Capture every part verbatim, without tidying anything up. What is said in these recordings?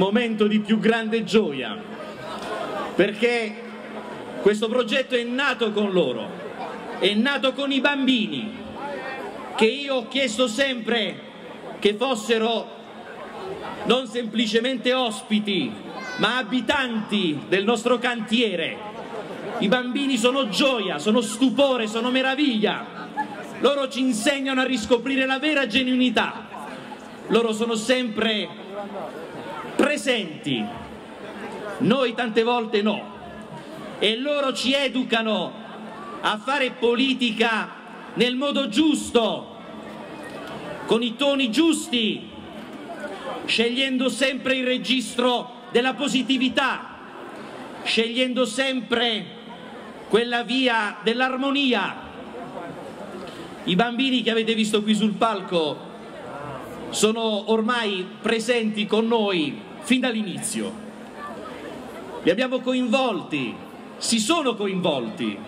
momento di più grande gioia, perché questo progetto è nato con loro, è nato con i bambini, che io ho chiesto sempre che fossero non semplicemente ospiti, ma abitanti del nostro cantiere. I bambini sono gioia, sono stupore, sono meraviglia. Loro ci insegnano a riscoprire la vera genuinità. Loro sono sempre presenti, noi tante volte no. E loro ci educano a fare politica nel modo giusto, con i toni giusti, scegliendo sempre il registro della positività, scegliendo sempre quella via dell'armonia. I bambini che avete visto qui sul palco sono ormai presenti con noi fin dall'inizio. Li abbiamo coinvolti, si sono coinvolti,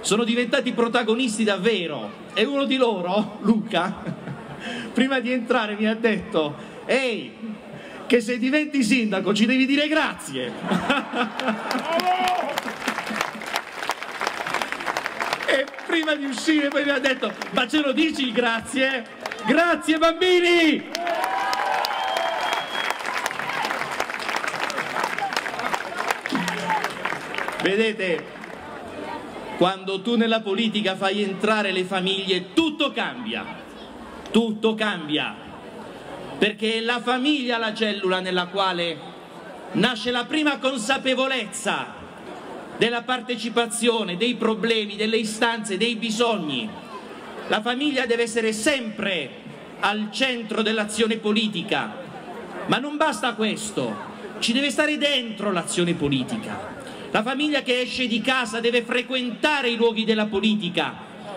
sono diventati protagonisti davvero. E uno di loro, Luca, prima di entrare mi ha detto: "Ehi, che se diventi sindaco ci devi dire grazie". E prima di uscire poi mi ha detto: "Ma ce lo dici grazie? Grazie bambini!". Vedete, quando tu nella politica fai entrare le famiglie, tutto cambia, tutto cambia. Perché è la famiglia la cellula nella quale nasce la prima consapevolezza della partecipazione, dei problemi, delle istanze, dei bisogni. La famiglia deve essere sempre al centro dell'azione politica, ma non basta questo, ci deve stare dentro l'azione politica. La famiglia che esce di casa deve frequentare i luoghi della politica.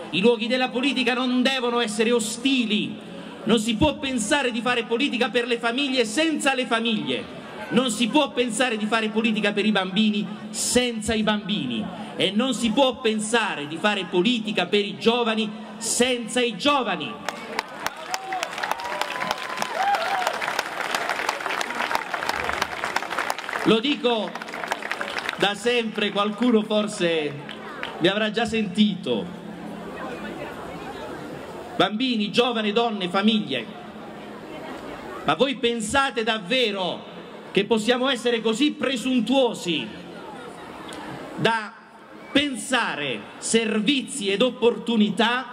I luoghi della politica non devono essere ostili. Non si può pensare di fare politica per le famiglie senza le famiglie, non si può pensare di fare politica per i bambini senza i bambini e non si può pensare di fare politica per i giovani senza i giovani. Lo dico da sempre, qualcuno forse mi avrà già sentito. Bambini, giovani, donne, famiglie, ma voi pensate davvero che possiamo essere così presuntuosi da pensare servizi ed opportunità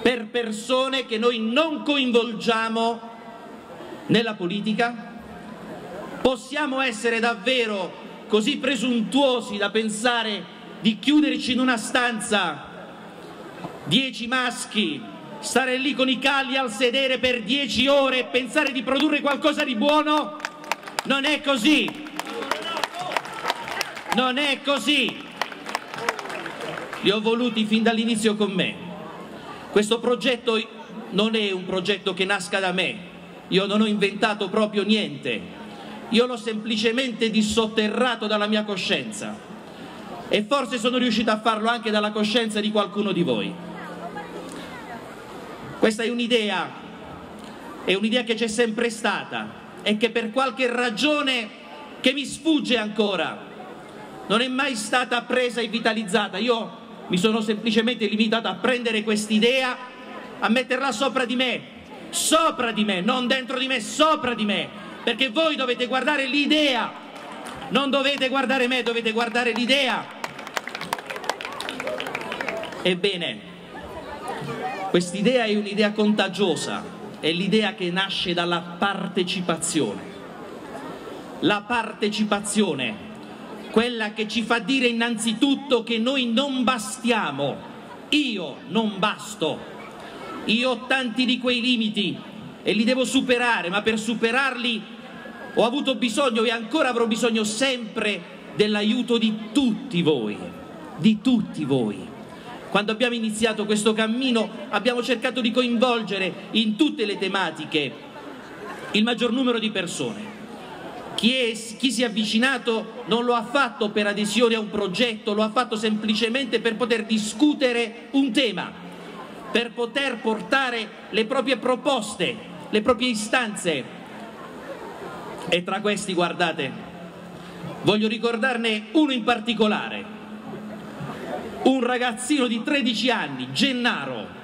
per persone che noi non coinvolgiamo nella politica? Possiamo essere davvero così presuntuosi da pensare di chiuderci in una stanza dieci maschi, stare lì con i calli al sedere per dieci ore e pensare di produrre qualcosa di buono? Non è così, non è così. Li ho voluti fin dall'inizio con me. Questo progetto non è un progetto che nasca da me, io non ho inventato proprio niente, io l'ho semplicemente dissotterrato dalla mia coscienza e forse sono riuscito a farlo anche dalla coscienza di qualcuno di voi. Questa è un'idea, è un'idea che c'è sempre stata e che per qualche ragione che mi sfugge ancora non è mai stata presa e vitalizzata. Io mi sono semplicemente limitato a prendere quest'idea, a metterla sopra di me, sopra di me, non dentro di me, sopra di me, perché voi dovete guardare l'idea, non dovete guardare me, dovete guardare l'idea. Ebbene, quest'idea è un'idea contagiosa, è l'idea che nasce dalla partecipazione. La partecipazione, quella che ci fa dire innanzitutto che noi non bastiamo, io non basto, io ho tanti di quei limiti e li devo superare, ma per superarli ho avuto bisogno e ancora avrò bisogno sempre dell'aiuto di tutti voi, di tutti voi. Quando abbiamo iniziato questo cammino abbiamo cercato di coinvolgere in tutte le tematiche il maggior numero di persone. Chi, è, chi si è avvicinato non lo ha fatto per adesione a un progetto, lo ha fatto semplicemente per poter discutere un tema, per poter portare le proprie proposte, le proprie istanze. e tra questi, guardate, voglio ricordarne uno in particolare, un ragazzino di tredici anni, Gennaro.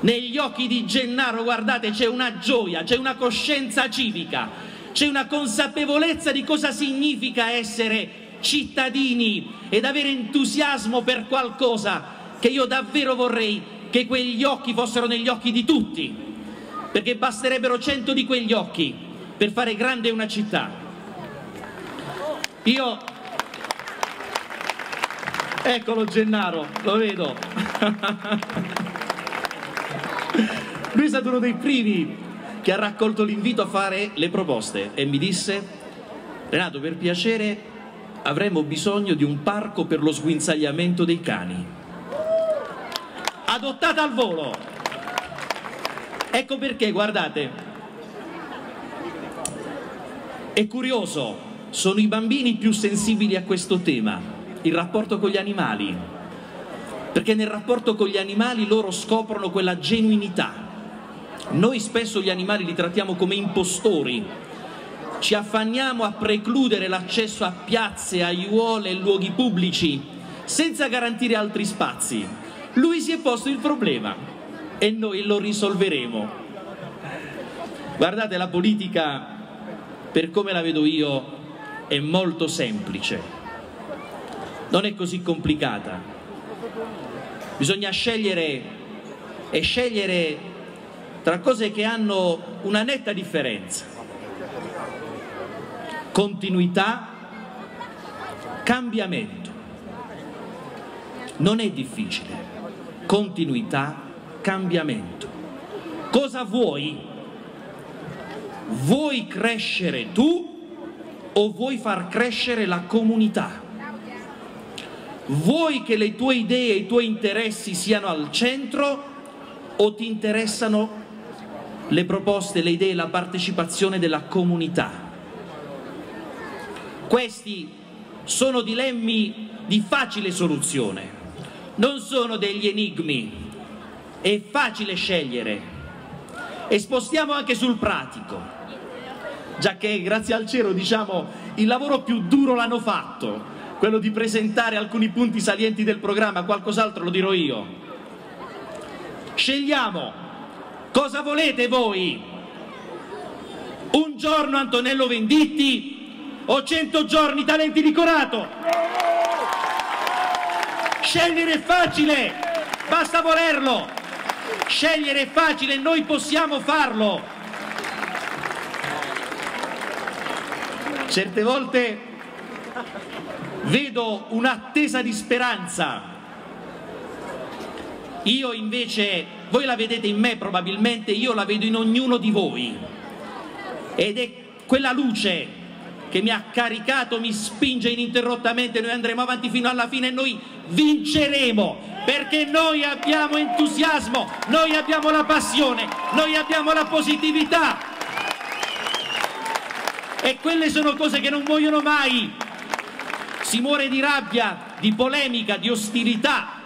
Negli occhi di Gennaro, guardate, c'è una gioia, c'è una coscienza civica, c'è una consapevolezza di cosa significa essere cittadini ed avere entusiasmo per qualcosa che io davvero vorrei che quegli occhi fossero negli occhi di tutti, perché basterebbero cento di quegli occhi per fare grande una città. Io, eccolo Gennaro, lo vedo, lui è stato uno dei primi che ha raccolto l'invito a fare le proposte e mi disse: Renato, per piacere, avremo bisogno di un parco per lo sguinzagliamento dei cani. Adottata al volo. Ecco perché, guardate, è curioso, sono i bambini più sensibili a questo tema, il rapporto con gli animali, perché nel rapporto con gli animali loro scoprono quella genuinità. Noi spesso gli animali li trattiamo come impostori, ci affanniamo a precludere l'accesso a piazze, aiuole e luoghi pubblici senza garantire altri spazi. Lui si è posto il problema e noi lo risolveremo. Guardate, la politica, per come la vedo io, è molto semplice, non è così complicata. Bisogna scegliere e scegliere tra cose che hanno una netta differenza: continuità, cambiamento. Non è difficile. Continuità, cambiamento. Cosa vuoi? Vuoi crescere tu o vuoi far crescere la comunità? Vuoi che le tue idee e i tuoi interessi siano al centro o ti interessano le proposte, le idee, la partecipazione della comunità? Questi sono dilemmi di facile soluzione, non sono degli enigmi, è facile scegliere. E spostiamo anche sul pratico, già che grazie al cielo, diciamo, il lavoro più duro l'hanno fatto, quello di presentare alcuni punti salienti del programma, qualcos'altro lo dirò io. Scegliamo. Cosa volete voi? Un giorno Antonello Venditti o cento giorni talenti di Corato? Scegliere è facile, basta volerlo. Scegliere è facile, noi possiamo farlo. Certe volte vedo un'attesa di speranza. Io invece... voi la vedete in me probabilmente, io la vedo in ognuno di voi. Ed è quella luce che mi ha caricato, mi spinge ininterrottamente, noi andremo avanti fino alla fine e noi vinceremo, perché noi abbiamo entusiasmo, noi abbiamo la passione, noi abbiamo la positività. E quelle sono cose che non muoiono mai. Si muore di rabbia, di polemica, di ostilità.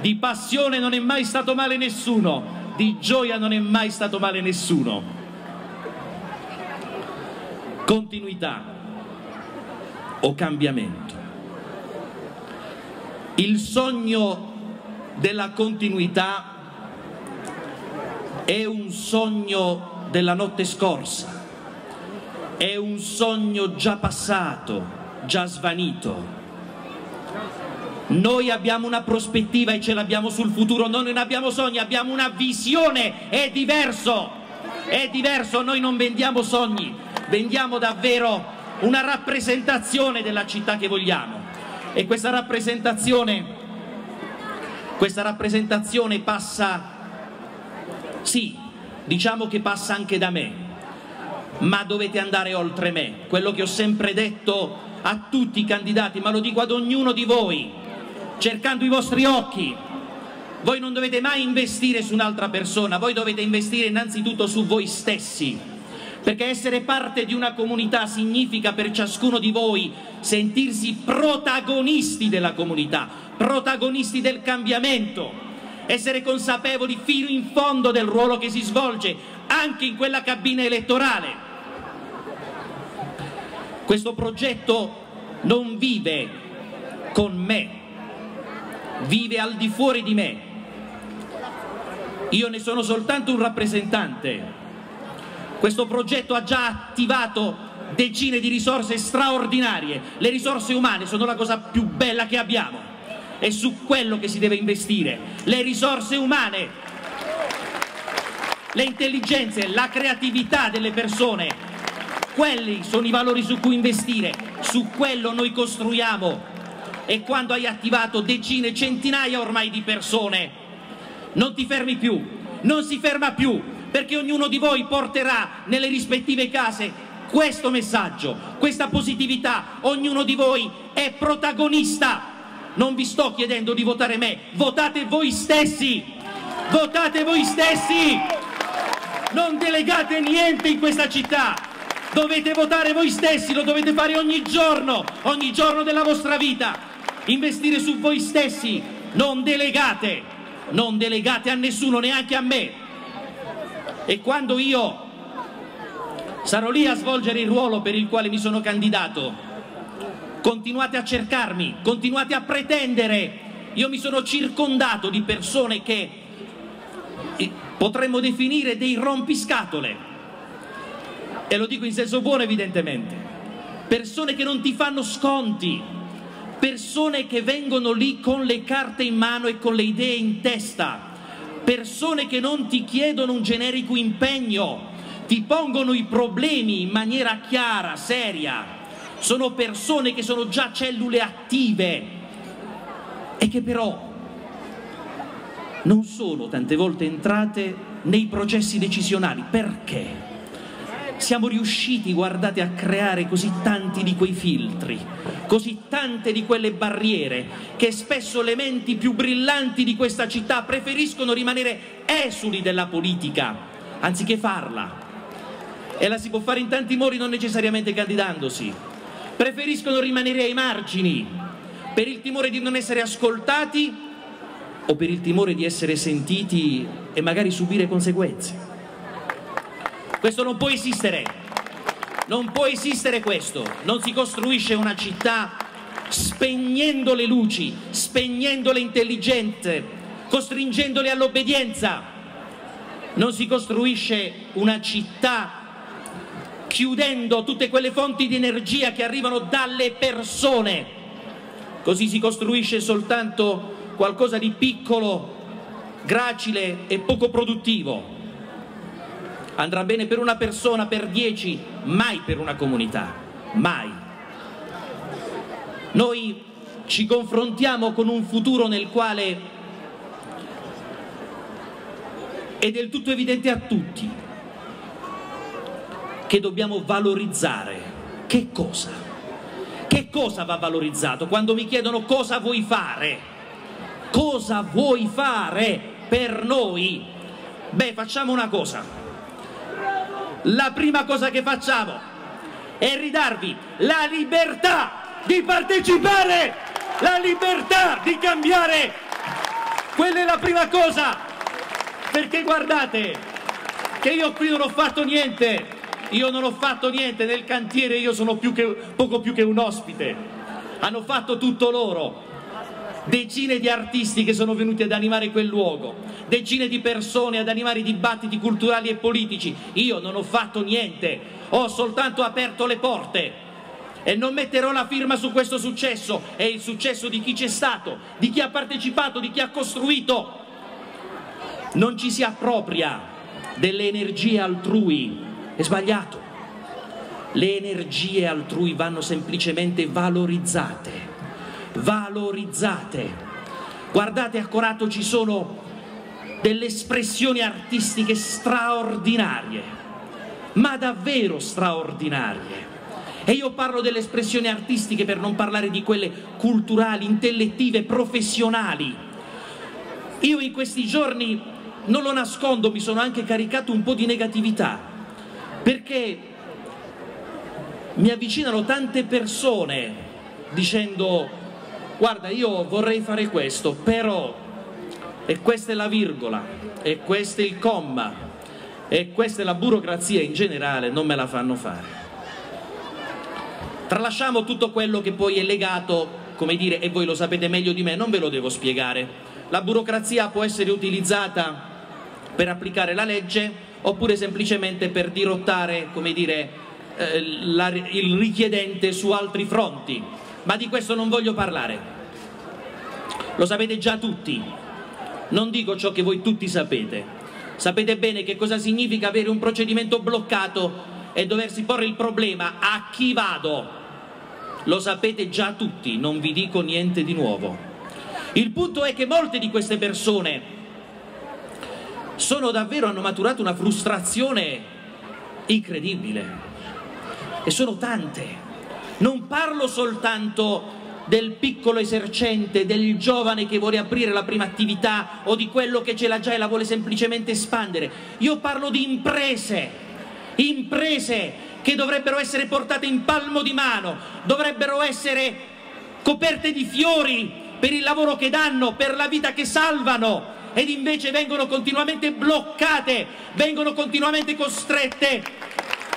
Di passione non è mai stato male nessuno, di gioia non è mai stato male nessuno. Continuità o cambiamento. Il sogno della continuità è un sogno della notte scorsa, è un sogno già passato, già svanito. Noi abbiamo una prospettiva e ce l'abbiamo sul futuro, noi non abbiamo sogni, abbiamo una visione, è diverso, è diverso, noi non vendiamo sogni, vendiamo davvero una rappresentazione della città che vogliamo e questa rappresentazione, questa rappresentazione passa, sì, diciamo che passa anche da me, ma dovete andare oltre me, quello che ho sempre detto a tutti i candidati, ma lo dico ad ognuno di voi, cercando i vostri occhi. Voi non dovete mai investire su un'altra persona, voi dovete investire innanzitutto su voi stessi, perché essere parte di una comunità significa per ciascuno di voi sentirsi protagonisti della comunità, protagonisti del cambiamento, essere consapevoli fino in fondo del ruolo che si svolge anche in quella cabina elettorale. Questo progetto non vive con me, vive al di fuori di me. Io ne sono soltanto un rappresentante. Questo progetto ha già attivato decine di risorse straordinarie. Le risorse umane sono la cosa più bella che abbiamo. È su quello che si deve investire. Le risorse umane, le intelligenze, la creatività delle persone. Quelli sono i valori su cui investire. Su quello noi costruiamo. E quando hai attivato decine, centinaia ormai di persone, non ti fermi più, non si ferma più, perché ognuno di voi porterà nelle rispettive case questo messaggio, questa positività. Ognuno di voi è protagonista. Non vi sto chiedendo di votare me, votate voi stessi, votate voi stessi, non delegate niente in questa città, dovete votare voi stessi, lo dovete fare ogni giorno, ogni giorno della vostra vita, investire su voi stessi, non delegate, non delegate a nessuno, neanche a me. E quando io sarò lì a svolgere il ruolo per il quale mi sono candidato, continuate a cercarmi, continuate a pretendere. Io mi sono circondato di persone che potremmo definire dei rompiscatole, e lo dico in senso buono evidentemente, persone che non ti fanno sconti, persone che vengono lì con le carte in mano e con le idee in testa, persone che non ti chiedono un generico impegno, ti pongono i problemi in maniera chiara, seria. Sono persone che sono già cellule attive e che però non sono tante volte entrate nei processi decisionali. Perché? Siamo riusciti, guardate, a creare così tanti di quei filtri, così tante di quelle barriere, che spesso le menti più brillanti di questa città preferiscono rimanere esuli dalla politica, anziché farla. E la si può fare in tanti modi, non necessariamente candidandosi. Preferiscono rimanere ai margini per il timore di non essere ascoltati o per il timore di essere sentiti e magari subire conseguenze. Questo non può esistere, non può esistere questo. Non si costruisce una città spegnendo le luci, spegnendo le intelligenze, costringendole all'obbedienza. Non si costruisce una città chiudendo tutte quelle fonti di energia che arrivano dalle persone. Così si costruisce soltanto qualcosa di piccolo, gracile e poco produttivo. Andrà bene per una persona, per dieci, mai per una comunità, mai. Noi ci confrontiamo con un futuro nel quale è del tutto evidente a tutti che dobbiamo valorizzare. Che cosa? Che cosa va valorizzato? Quando mi chiedono cosa vuoi fare? Cosa vuoi fare per noi? Beh, facciamo una cosa. La prima cosa che facciamo è ridarvi la libertà di partecipare, la libertà di cambiare. Quella è la prima cosa, perché guardate che io qui non ho fatto niente. Io non ho fatto niente nel cantiere, io sono più che, poco più che un ospite. Hanno fatto tutto loro. Decine di artisti che sono venuti ad animare quel luogo, decine di persone ad animare i dibattiti culturali e politici. Io non ho fatto niente, ho soltanto aperto le porte. E non metterò la firma su questo successo. È il successo di chi c'è stato, di chi ha partecipato, di chi ha costruito. Non ci si appropria delle energie altrui. È sbagliato. Le energie altrui vanno semplicemente valorizzate, valorizzate. Guardate, a Corato ci sono delle espressioni artistiche straordinarie, ma davvero straordinarie. E io parlo delle espressioni artistiche per non parlare di quelle culturali, intellettive, professionali. Io in questi giorni, non lo nascondo, mi sono anche caricato un po' di negatività, perché mi avvicinano tante persone dicendo: guarda, io vorrei fare questo, però, e questa è la virgola, e questo è il comma, e questa è la burocrazia in generale, non me la fanno fare. Tralasciamo tutto quello che poi è legato, come dire, e voi lo sapete meglio di me, non ve lo devo spiegare. La burocrazia può essere utilizzata per applicare la legge oppure semplicemente per dirottare, come dire, eh, la, il richiedente su altri fronti, ma di questo non voglio parlare. Lo sapete già tutti, non dico ciò che voi tutti sapete. Sapete bene che cosa significa avere un procedimento bloccato e doversi porre il problema a chi vado. Lo sapete già tutti, non vi dico niente di nuovo. Il punto è che molte di queste persone sono davvero, hanno maturato una frustrazione incredibile, e sono tante. Non parlo soltanto del piccolo esercente, del giovane che vuole aprire la prima attività o di quello che ce l'ha già e la vuole semplicemente espandere. Io parlo di imprese, imprese che dovrebbero essere portate in palmo di mano, dovrebbero essere coperte di fiori per il lavoro che danno, per la vita che salvano, ed invece vengono continuamente bloccate, vengono continuamente costrette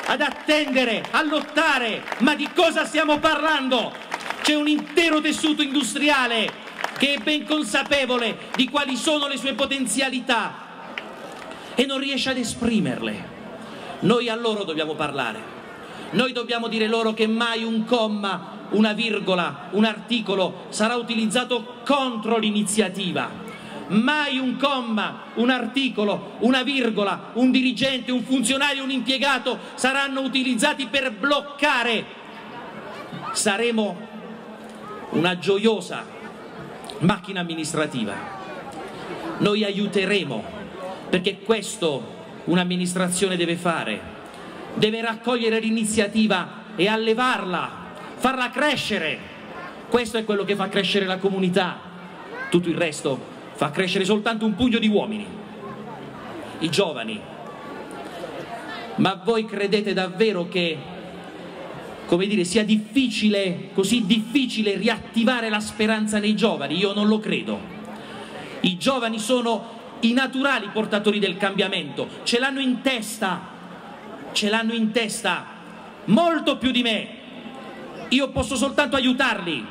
ad attendere, a lottare. Ma di cosa stiamo parlando? C'è un intero tessuto industriale che è ben consapevole di quali sono le sue potenzialità e non riesce ad esprimerle. Noi a loro dobbiamo parlare, noi dobbiamo dire loro che mai un comma, una virgola, un articolo sarà utilizzato contro l'iniziativa. Mai un comma, un articolo, una virgola, un dirigente, un funzionario, un impiegato saranno utilizzati per bloccare. Saremo una gioiosa macchina amministrativa. Noi aiuteremo, perché questo un'amministrazione deve fare. Deve raccogliere l'iniziativa e allevarla, farla crescere. Questo è quello che fa crescere la comunità. Tutto il resto fa crescere soltanto un pugno di uomini, i giovani. Ma voi credete davvero che, come dire, sia difficile, così difficile riattivare la speranza nei giovani? Io non lo credo. I giovani sono i naturali portatori del cambiamento, ce l'hanno in testa, ce l'hanno in testa, molto più di me. Io posso soltanto aiutarli.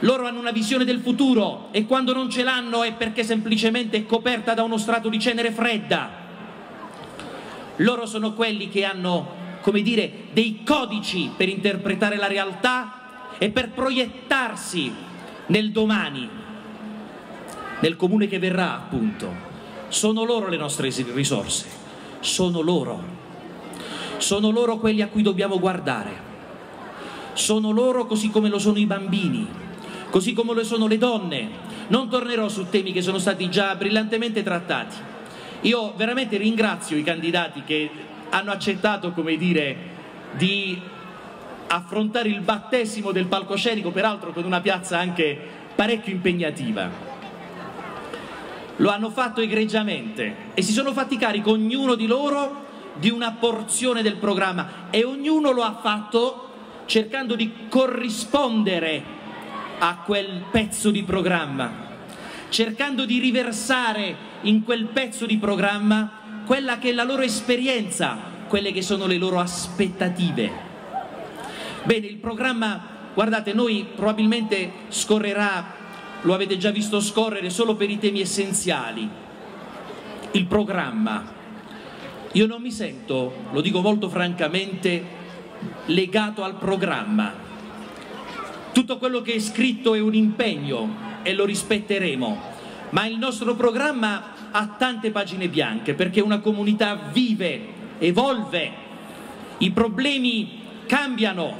Loro hanno una visione del futuro e quando non ce l'hanno è perché semplicemente è coperta da uno strato di cenere fredda. Loro sono quelli che hanno, come dire, dei codici per interpretare la realtà e per proiettarsi nel domani, nel comune che verrà, appunto. Sono loro le nostre risorse, sono loro. Sono loro quelli a cui dobbiamo guardare. Sono loro così come lo sono i bambini, così come lo sono le donne. Non tornerò su temi che sono stati già brillantemente trattati. Io veramente ringrazio i candidati che hanno accettato, come dire, di affrontare il battesimo del palcoscenico, peraltro con una piazza anche parecchio impegnativa. Lo hanno fatto egregiamente e si sono fatti carico ognuno di loro di una porzione del programma, e ognuno lo ha fatto cercando di corrispondere a quel pezzo di programma, cercando di riversare in quel pezzo di programma quella che è la loro esperienza, quelle che sono le loro aspettative. Bene, il programma, guardate, noi probabilmente scorrerà, lo avete già visto scorrere, solo per i temi essenziali. Il programma, io non mi sento, lo dico molto francamente, legato al programma. Tutto quello che è scritto è un impegno e lo rispetteremo, ma il nostro programma ha tante pagine bianche perché una comunità vive, evolve, i problemi cambiano,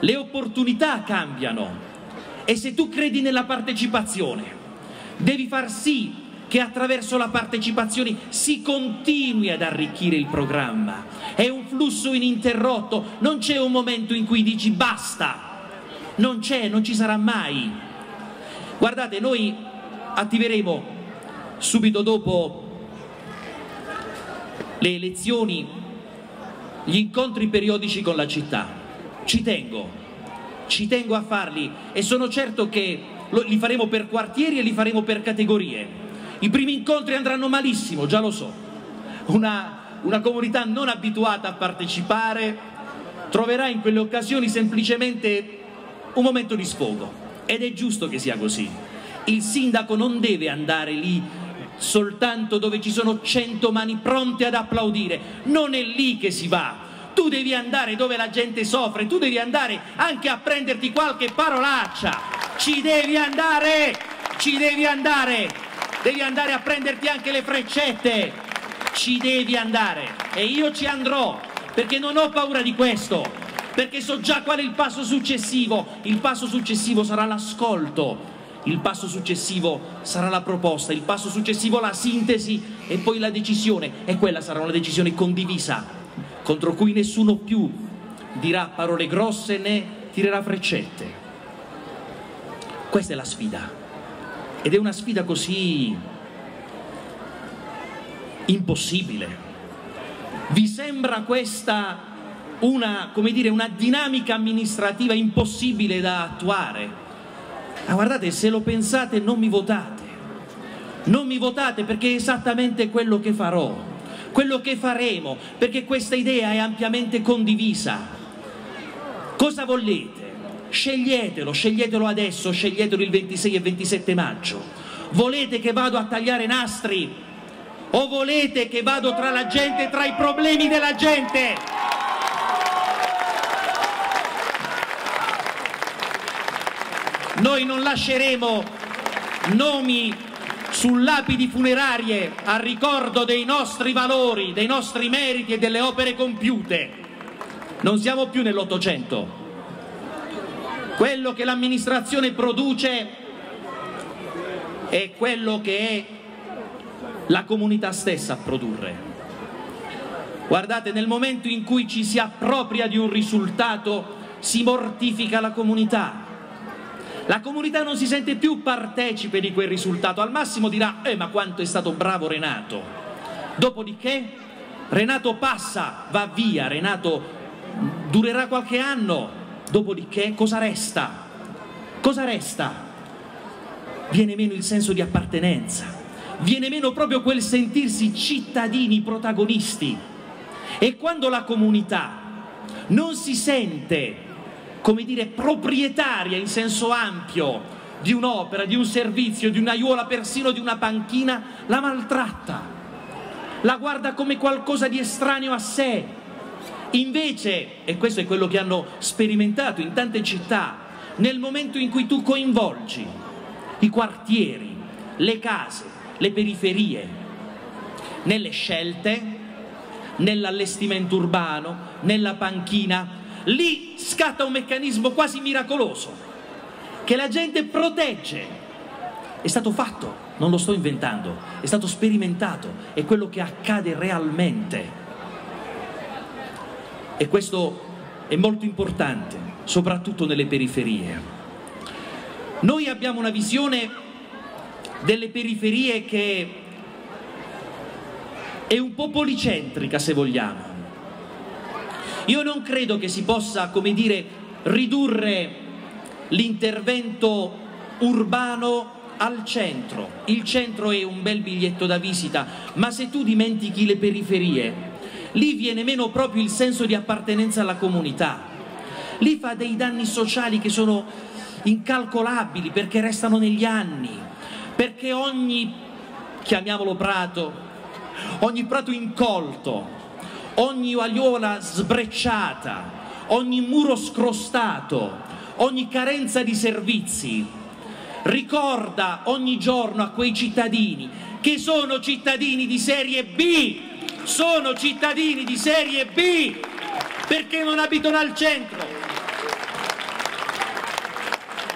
le opportunità cambiano, e se tu credi nella partecipazione devi far sì che attraverso la partecipazione si continui ad arricchire il programma. È un flusso ininterrotto, non c'è un momento in cui dici basta. Non c'è, non ci sarà mai. Guardate, noi attiveremo subito dopo le elezioni gli incontri periodici con la città. Ci tengo, ci tengo a farli, e sono certo che li faremo per quartieri e li faremo per categorie. I primi incontri andranno malissimo, già lo so. Una, una comunità non abituata a partecipare troverà in quelle occasioni semplicemente un momento di sfogo, ed è giusto che sia così. Il sindaco non deve andare lì soltanto dove ci sono cento mani pronte ad applaudire, non è lì che si va. Tu devi andare dove la gente soffre, tu devi andare anche a prenderti qualche parolaccia, ci devi andare, ci devi andare, devi andare a prenderti anche le freccette, ci devi andare, e io ci andrò, perché non ho paura di questo, perché so già qual è il passo successivo. Il passo successivo sarà l'ascolto, il passo successivo sarà la proposta, il passo successivo la sintesi e poi la decisione, e quella sarà una decisione condivisa, contro cui nessuno più dirà parole grosse né tirerà freccette. Questa è la sfida, ed è una sfida così impossibile. Vi sembra questa una, come dire, una dinamica amministrativa impossibile da attuare? Ma guardate, se lo pensate non mi votate, non mi votate, perché è esattamente quello che farò, quello che faremo, perché questa idea è ampiamente condivisa. Cosa volete? Sceglietelo, sceglietelo adesso, sceglietelo il ventisei e ventisette maggio. Volete che vado a tagliare nastri? O volete che vado tra la gente, tra i problemi della gente? Noi non lasceremo nomi su lapidi funerarie a ricordo dei nostri valori, dei nostri meriti e delle opere compiute. Non siamo più nell'Ottocento. Quello che l'amministrazione produce è quello che è la comunità stessa a produrre. Guardate, nel momento in cui ci si appropria di un risultato si mortifica la comunità. La comunità non si sente più partecipe di quel risultato, al massimo dirà eh ma quanto è stato bravo Renato. Dopodiché Renato passa, va via, Renato durerà qualche anno, dopodiché cosa resta? Cosa resta? Viene meno il senso di appartenenza, viene meno proprio quel sentirsi cittadini protagonisti, e quando la comunità non si sente, come dire, proprietaria in senso ampio di un'opera, di un servizio, di un'aiuola, persino di una panchina, la maltratta, la guarda come qualcosa di estraneo a sé. Invece, e questo è quello che hanno sperimentato in tante città, nel momento in cui tu coinvolgi i quartieri, le case, le periferie, nelle scelte, nell'allestimento urbano, nella panchina, lì scatta un meccanismo quasi miracoloso che la gente protegge. È stato fatto, non lo sto inventando, è stato sperimentato, è quello che accade realmente, e questo è molto importante soprattutto nelle periferie. Noi abbiamo una visione delle periferie che è un po' policentrica, se vogliamo. Io non credo che si possa, come dire, ridurre l'intervento urbano al centro. Il centro è un bel biglietto da visita, ma se tu dimentichi le periferie, lì viene meno proprio il senso di appartenenza alla comunità. Lì fa dei danni sociali che sono incalcolabili, perché restano negli anni, perché ogni, chiamiamolo prato, ogni prato incolto, ogni aiuola sbrecciata, ogni muro scrostato, ogni carenza di servizi ricorda ogni giorno a quei cittadini che sono cittadini di serie B, sono cittadini di serie B perché non abitano al centro.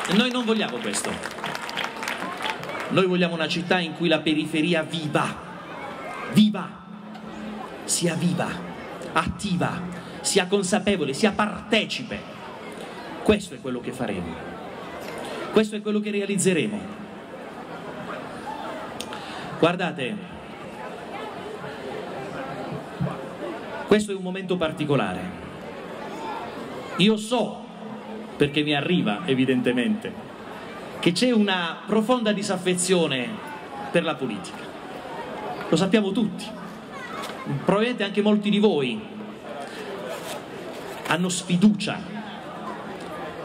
E noi non vogliamo questo, noi vogliamo una città in cui la periferia viva, viva, sia viva, attiva, sia consapevole, sia partecipe. Questo è quello che faremo, questo è quello che realizzeremo. Guardate, questo è un momento particolare. Io so, perché mi arriva evidentemente, che c'è una profonda disaffezione per la politica. Lo sappiamo tutti, probabilmente anche molti di voi. hanno sfiducia,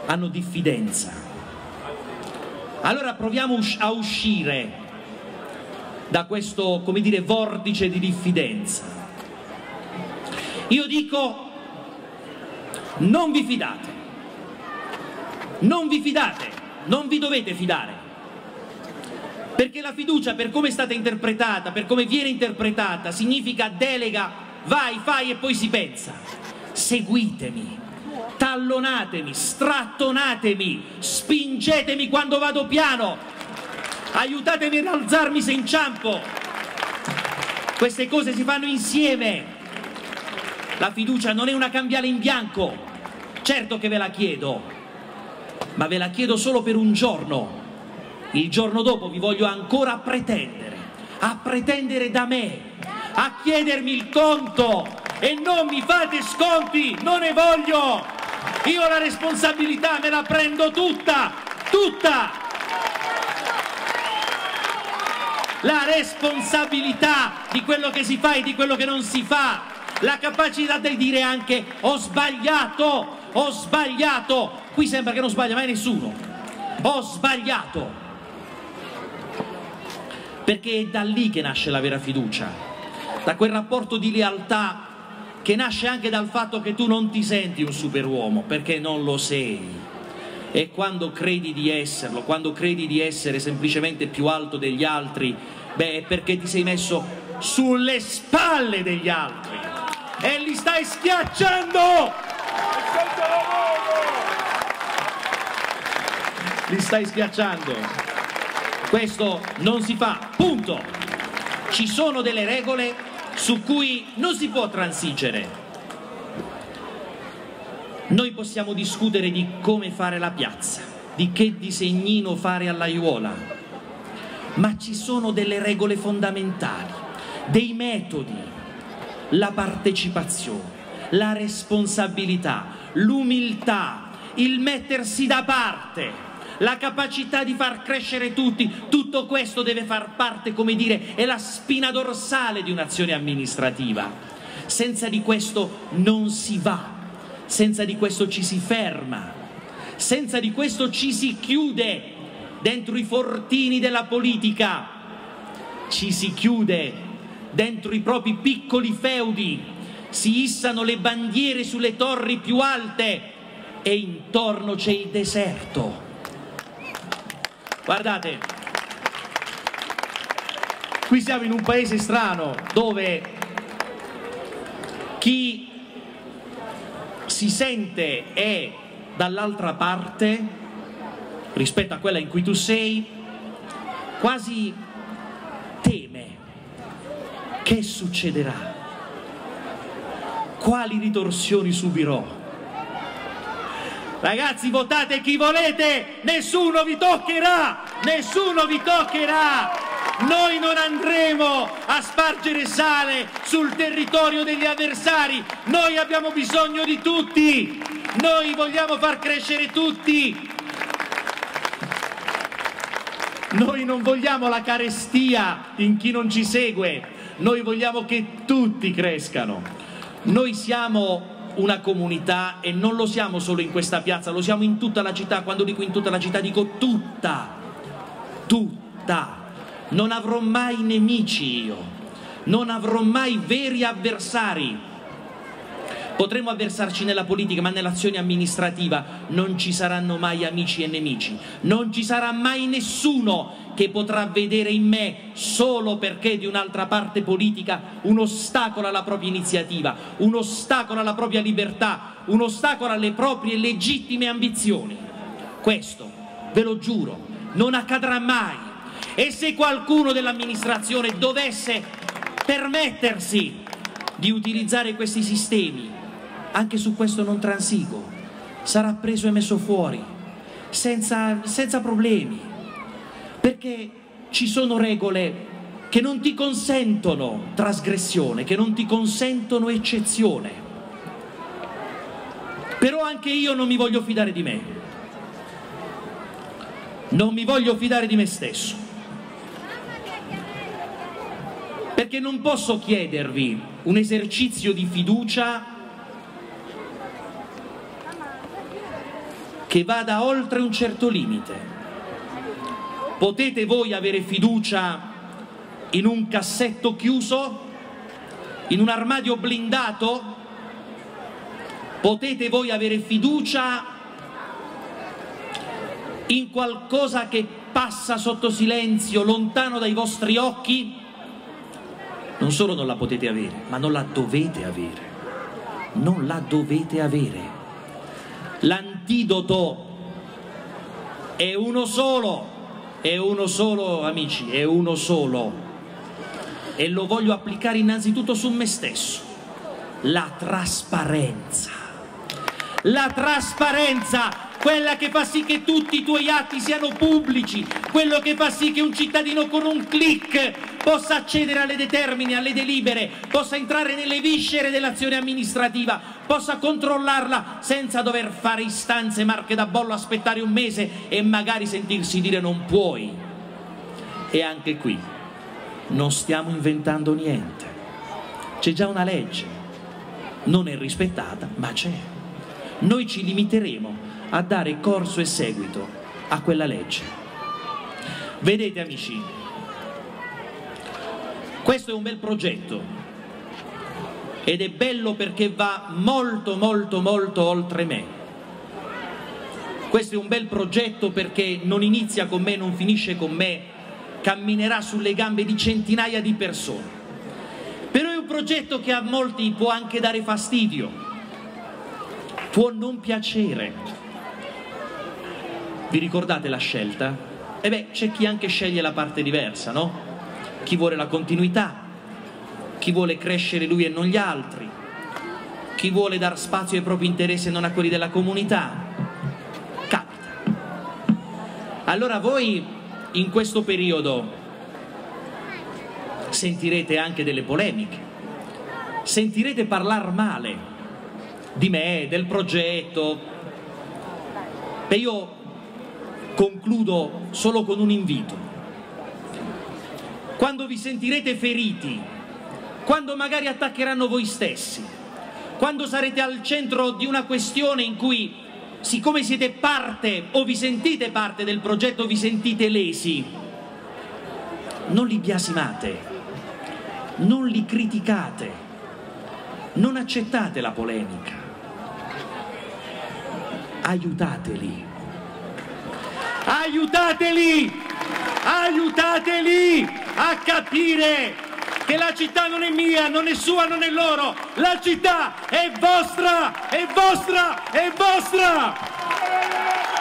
hanno diffidenza. Allora proviamo a uscire da questo, come dire, vortice di diffidenza. Io dico, non vi fidate, non vi fidate, non vi dovete fidare, perché la fiducia, per come è stata interpretata, per come viene interpretata, significa delega, vai, fai e poi si pensa. Seguitemi, tallonatemi, strattonatemi, spingetemi quando vado piano, aiutatemi ad alzarmi se inciampo. Queste cose si fanno insieme. La fiducia non è una cambiale in bianco, certo che ve la chiedo, ma ve la chiedo solo per un giorno. Il giorno dopo vi voglio ancora pretendere, a pretendere da me, a chiedermi il conto, e non mi fate sconti, non ne voglio. Io la responsabilità me la prendo tutta, tutta. La responsabilità di quello che si fa e di quello che non si fa, la capacità di dire anche ho sbagliato, ho sbagliato. Qui sembra che non sbaglia mai nessuno. Ho sbagliato. Perché è da lì che nasce la vera fiducia, da quel rapporto di lealtà che nasce anche dal fatto che tu non ti senti un superuomo, perché non lo sei. E quando credi di esserlo, quando credi di essere semplicemente più alto degli altri, beh, è perché ti sei messo sulle spalle degli altri e li stai schiacciando! Li stai schiacciando! Questo non si fa, punto. Ci sono delle regole su cui non si può transigere. Noi possiamo discutere di come fare la piazza, di che disegnino fare all'aiuola, ma ci sono delle regole fondamentali, dei metodi, la partecipazione, la responsabilità, l'umiltà, il mettersi da parte, la capacità di far crescere tutti. Tutto questo deve far parte, come dire, è la spina dorsale di un'azione amministrativa. Senza di questo non si va, senza di questo ci si ferma, senza di questo ci si chiude dentro i fortini della politica, ci si chiude dentro i propri piccoli feudi, si issano le bandiere sulle torri più alte e intorno c'è il deserto. Guardate, qui siamo in un paese strano dove chi si sente è dall'altra parte rispetto a quella in cui tu sei quasi teme che succederà, quali ritorsioni subirò. Ragazzi, votate chi volete, nessuno vi toccherà, nessuno vi toccherà. Noi non andremo a spargere sale sul territorio degli avversari, noi abbiamo bisogno di tutti, noi vogliamo far crescere tutti. Noi non vogliamo la carestia in chi non ci segue, noi vogliamo che tutti crescano. Noi siamo una comunità e non lo siamo solo in questa piazza, lo siamo in tutta la città. Quando dico in tutta la città dico tutta, tutta. Non avrò mai nemici io, non avrò mai veri avversari. Potremmo avversarci nella politica, ma nell'azione amministrativa non ci saranno mai amici e nemici, non ci sarà mai nessuno che potrà vedere in me, solo perché di un'altra parte politica, un ostacolo alla propria iniziativa, un ostacolo alla propria libertà, un ostacolo alle proprie legittime ambizioni. Questo, ve lo giuro, non accadrà mai. E se qualcuno dell'amministrazione dovesse permettersi di utilizzare questi sistemi, anche su questo non transigo, sarà preso e messo fuori, senza, senza problemi, perché ci sono regole che non ti consentono trasgressione, che non ti consentono eccezione. Però anche io non mi voglio fidare di me, non mi voglio fidare di me stesso, perché non posso chiedervi un esercizio di fiducia che vada oltre un certo limite. Potete voi avere fiducia in un cassetto chiuso? In un armadio blindato? Potete voi avere fiducia in qualcosa che passa sotto silenzio, lontano dai vostri occhi? Non solo non la potete avere, ma non la dovete avere. Non la dovete avere. L'antidoto è uno solo, è uno solo amici, è uno solo. E lo voglio applicare innanzitutto su me stesso. La trasparenza. La trasparenza, quella che fa sì che tutti i tuoi atti siano pubblici, quello che fa sì che un cittadino con un click possa accedere alle determine, alle delibere, possa entrare nelle viscere dell'azione amministrativa, possa controllarla senza dover fare istanze, marche da bollo, aspettare un mese e magari sentirsi dire non puoi. E anche qui non stiamo inventando niente. C'è già una legge, non è rispettata, ma c'è. Noi ci limiteremo a dare corso e seguito a quella legge. Vedete amici, questo è un bel progetto ed è bello perché va molto molto molto oltre me. Questo è un bel progetto perché non inizia con me, non finisce con me, camminerà sulle gambe di centinaia di persone. Però è un progetto che a molti può anche dare fastidio, può non piacere. Vi ricordate la scelta? E beh, c'è chi anche sceglie la parte diversa, no? Chi vuole la continuità, chi vuole crescere lui e non gli altri, chi vuole dar spazio ai propri interessi e non a quelli della comunità. Capita. Allora voi in questo periodo sentirete anche delle polemiche, sentirete parlare male di me, del progetto. E io concludo solo con un invito. Quando vi sentirete feriti, quando magari attaccheranno voi stessi, quando sarete al centro di una questione in cui, siccome siete parte o vi sentite parte del progetto, vi sentite lesi, non li biasimate, non li criticate, non accettate la polemica, aiutateli. Aiutateli, aiutateli a capire che la città non è mia, non è sua, non è loro. La città è vostra, è vostra, è vostra!